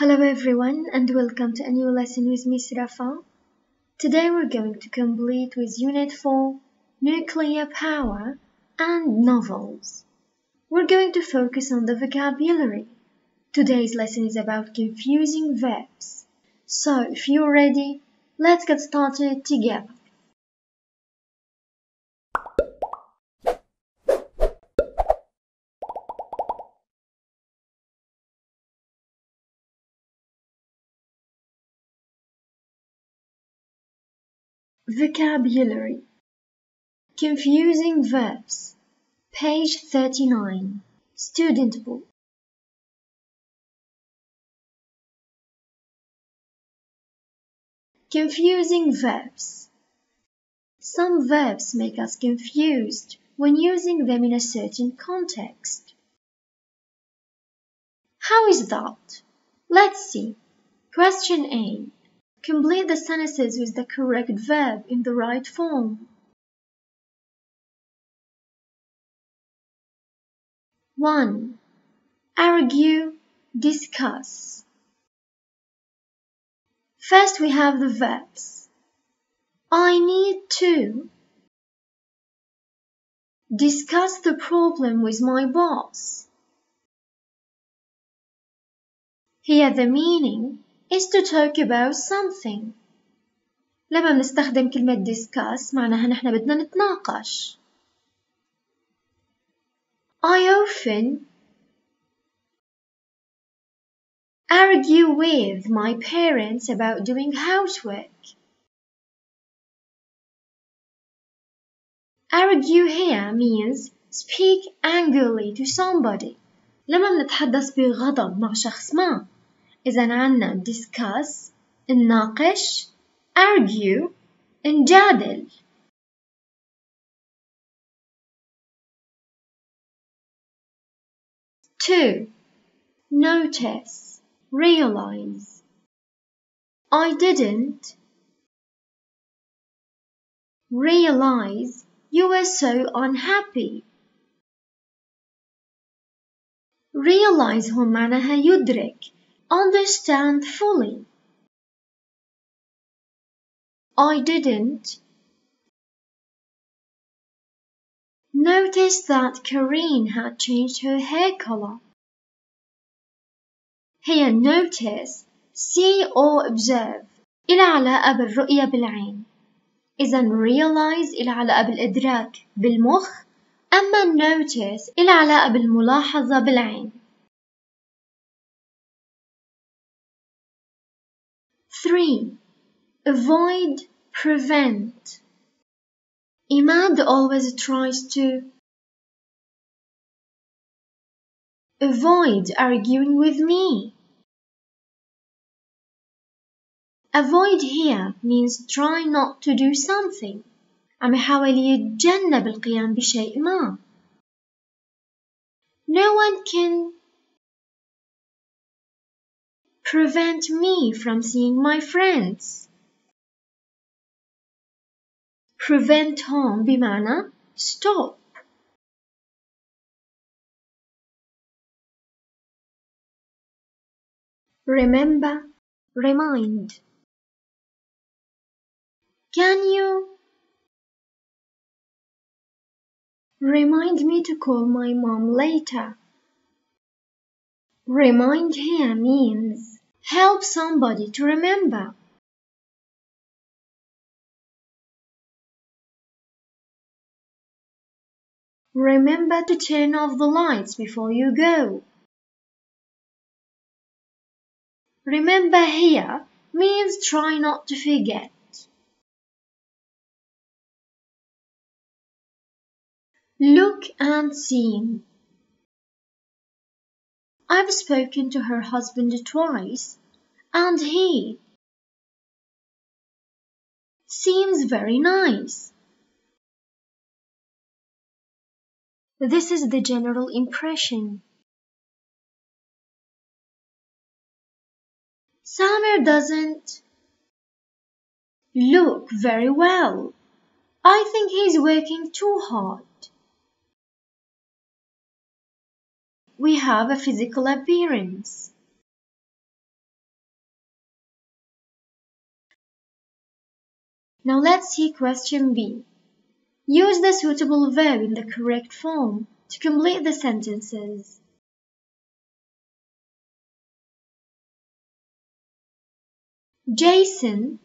Hello everyone and welcome to a new lesson with Miss Rafa. Today we're going to complete with Unit 4, Nuclear Power and Novels. We're going to focus on the vocabulary. Today's lesson is about confusing verbs. So if you're ready, let's get started together. Vocabulary. Confusing verbs. Page 39. Student book. Confusing verbs. Some verbs make us confused when using them in a certain context. How is that? Let's see. Question A. Complete the sentences with the correct verb in the right form. 1. Argue, discuss. First we have the verbs. I need to discuss the problem with my boss. Here the meaning is to talk about something. لما بنستخدم كلمة discuss معناها نحن بدنا نتناقش. I often argue with my parents about doing housework. Argue here means speak angrily to somebody. لما بنتحدث بغضب مع شخص ما. إذن عنا discuss, نناقش, argue, نجادل. Two. Notice, realize. I didn't realize you were so unhappy. Realize هو معناها يدرك. Understand fully. I didn't notice that Karine had changed her hair color. Here notice, see or observe. إلى علاقة بالرؤية بالعين. إذن realize إلى علاقة بالإدراك بالمخ. أما notice إلى علاقة بالملاحظة بالعين. 3. Avoid, prevent. Imad always tries to avoid arguing with me. Avoid here means try not to do something. عم يحاول يتجنب القيام بشيء ما. No one can prevent me from seeing my friends. Prevent home بمعنى stop. 4. Remember, remind. Can you remind me to call my mom later? Remind here means help somebody to remember. 4. Remember to turn off the lights before you go. Remember here means try not to forget. Look and see. I've spoken to her husband twice, and he seems very nice. This is the general impression. Samir doesn't look very well. I think he's working too hard. We have a physical appearance. Now let's see question B. Use the suitable verb in the correct form to complete the sentences. Jason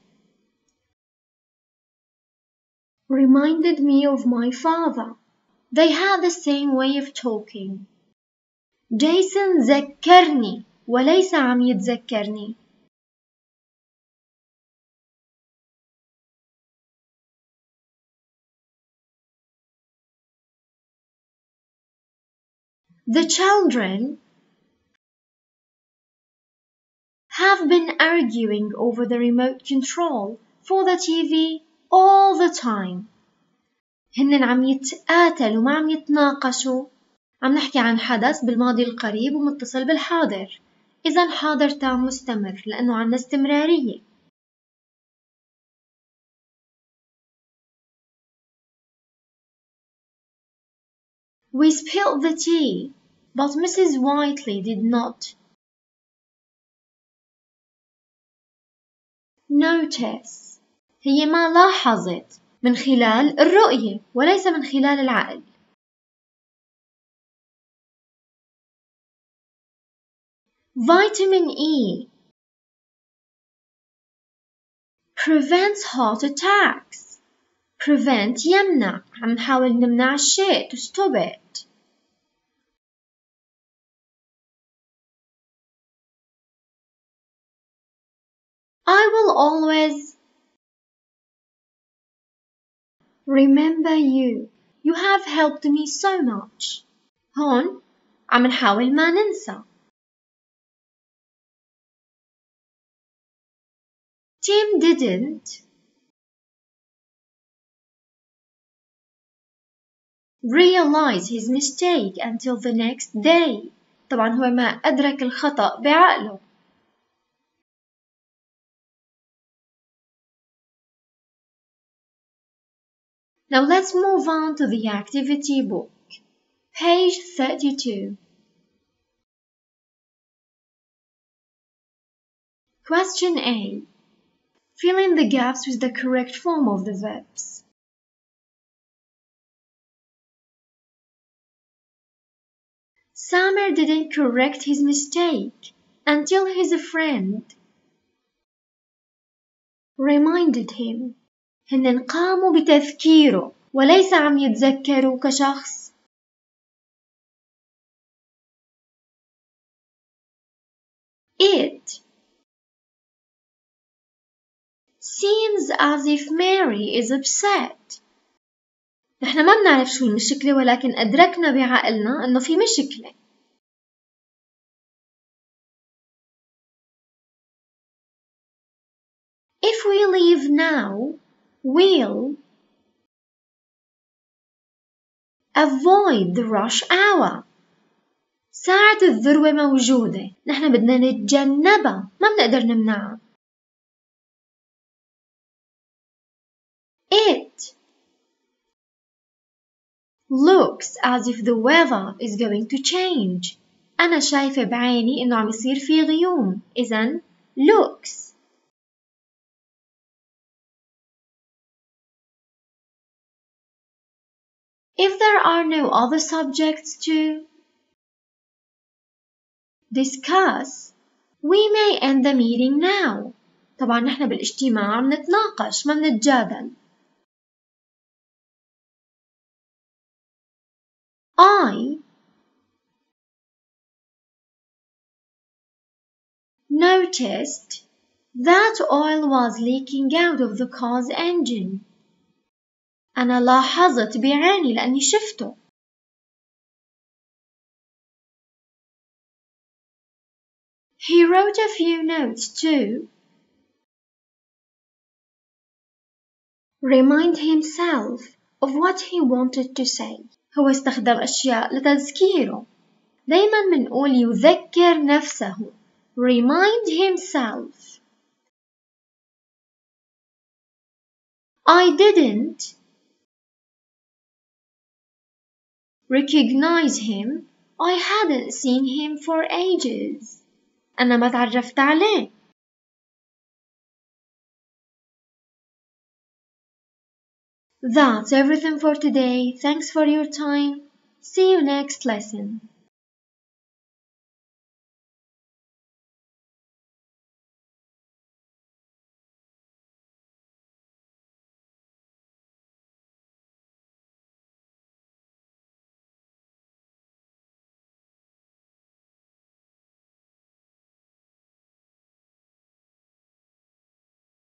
reminded me of my father. They had the same way of talking. جيسون ذكرني وليس عم يتذكرني. The children have been arguing over the remote control for the TV all the time. هنن عم يتقاتلوا وما عم يتناقشوا. عم نحكي عن حدث بالماضي القريب ومتصل بالحاضر، إذا حاضر تام مستمر لأنه عندنا استمرارية. We spilled the tea, but Mrs. Whiteley did not notice. هي ما لاحظت من خلال الرؤية وليس من خلال العقل. Vitamin E prevents heart attacks. Prevent يمنع. عم نحاول نمنع الشيء to stop it. I will always remember you. You have helped me so much. هون عم نحاول ما ننسى. Tim didn't realize his mistake until the next day. طبعا هو ما أدرك الخطأ بعقله. Now let's move on to the activity book. Page 32. Question A. Fill in the gaps with the correct form of the verbs. Samer didn't correct his mistake until his friend reminded him. هنن قاموا بتذكيره وليس عم يتذكروا كشخص. It seems as if Mary is upset. نحن ما بنعرف شو المشكلة ولكن أدركنا بعقلنا إنه في مشكلة. If we leave now, we'll avoid the rush hour. ساعة الذروة موجودة، نحن بدنا نتجنبها، ما بنقدر نمنعها. It looks as if the weather is going to change. أنا شايفة بعيني إنه عم يصير في غيوم، إذن looks. If there are no other subjects to discuss, we may end the meeting now. طبعا نحن بالاجتماع عم نتناقش ما بنتجادل. I noticed that oil was leaking out of the car's engine. أنا لاحظت بعيني لأني شفته. He wrote a few notes to remind himself of what he wanted to say. هو استخدم أشياء لتذكيره. دايما منقول يذكر نفسه. Remind himself. I didn't recognize him. I hadn't seen him for ages. أنا ما تعرفت عليه. That's everything for today. Thanks for your time. See you next lesson.